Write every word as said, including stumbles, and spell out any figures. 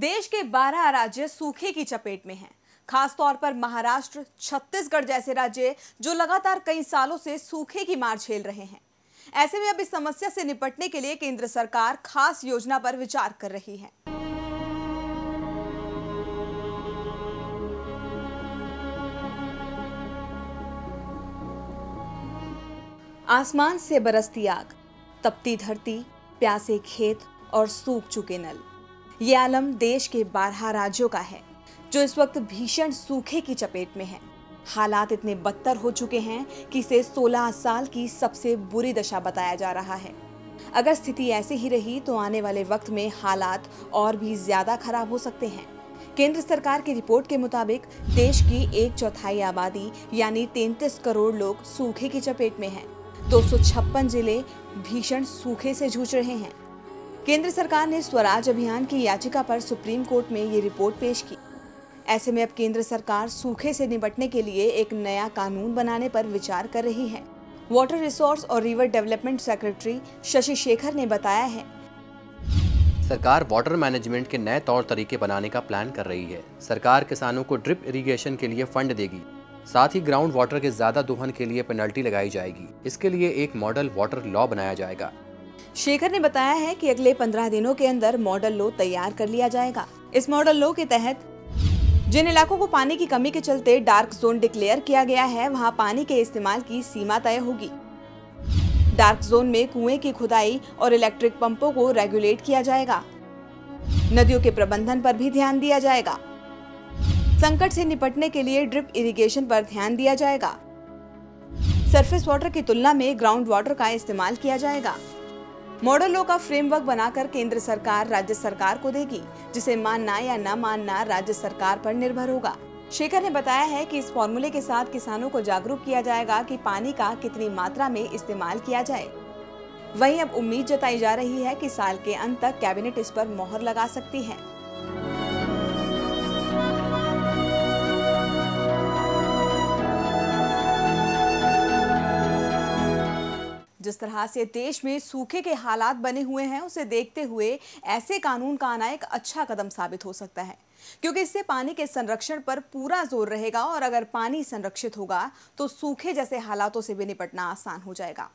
देश के बारह राज्य सूखे की चपेट में हैं। खासतौर पर महाराष्ट्र, छत्तीसगढ़ जैसे राज्य जो लगातार कई सालों से सूखे की मार झेल रहे हैं। ऐसे में अब इस समस्या से निपटने के लिए केंद्र सरकार खास योजना पर विचार कर रही है। आसमान से बरसती आग, तपती धरती, प्यासे खेत और सूख चुके नल, ये आलम देश के बारह राज्यों का है जो इस वक्त भीषण सूखे की चपेट में है। हालात इतने बदतर हो चुके हैं कि इसे सोलह साल की सबसे बुरी दशा बताया जा रहा है। अगर स्थिति ऐसे ही रही तो आने वाले वक्त में हालात और भी ज्यादा खराब हो सकते हैं। केंद्र सरकार की रिपोर्ट के मुताबिक देश की एक चौथाई आबादी यानी तैंतीस करोड़ लोग सूखे की चपेट में हैं। दो सौ छप्पन जिले भीषण सूखे से जूझ रहे हैं। केंद्र सरकार ने स्वराज अभियान की याचिका पर सुप्रीम कोर्ट में ये रिपोर्ट पेश की। ऐसे में अब केंद्र सरकार सूखे से निपटने के लिए एक नया कानून बनाने पर विचार कर रही है। वाटर रिसोर्स और river development secretary Shashi Shekhar ने बताया है, सरकार वाटर मैनेजमेंट के नए तौर तरीके बनाने का प्लान कर रही है। सरकार किसानों को ड्रिप इरीगेशन के लिए फंड देगी, साथ ही ग्राउंड वाटर के ज्यादा दोहन के लिए पेनल्टी लगाई जाएगी। इसके लिए एक मॉडल वाटर लॉ बनाया जाएगा। शेखर ने बताया है कि अगले पंद्रह दिनों के अंदर मॉडल लॉ तैयार कर लिया जाएगा। इस मॉडल लॉ के तहत जिन इलाकों को पानी की कमी के चलते डार्क जोन डिक्लेयर किया गया है, वहां पानी के इस्तेमाल की सीमा तय होगी। डार्क जोन में कुएं की खुदाई और इलेक्ट्रिक पंपों को रेगुलेट किया जाएगा। नदियों के प्रबंधन पर भी ध्यान दिया जाएगा। संकट से निपटने के लिए ड्रिप इरीगेशन पर ध्यान दिया जाएगा। सरफेस वाटर की तुलना में ग्राउंड वाटर का इस्तेमाल किया जाएगा। मॉडल लॉ का फ्रेमवर्क बनाकर केंद्र सरकार राज्य सरकार को देगी, जिसे मानना या न मानना राज्य सरकार पर निर्भर होगा। शेखर ने बताया है कि इस फॉर्मूले के साथ किसानों को जागरूक किया जाएगा कि पानी का कितनी मात्रा में इस्तेमाल किया जाए। वहीं अब उम्मीद जताई जा रही है कि साल के अंत तक कैबिनेट इस पर मोहर लगा सकती है। जिस तरह से देश में सूखे के हालात बने हुए हैं, उसे देखते हुए ऐसे कानून का आना एक अच्छा कदम साबित हो सकता है, क्योंकि इससे पानी के संरक्षण पर पूरा जोर रहेगा और अगर पानी संरक्षित होगा तो सूखे जैसे हालातों से भी निपटना आसान हो जाएगा।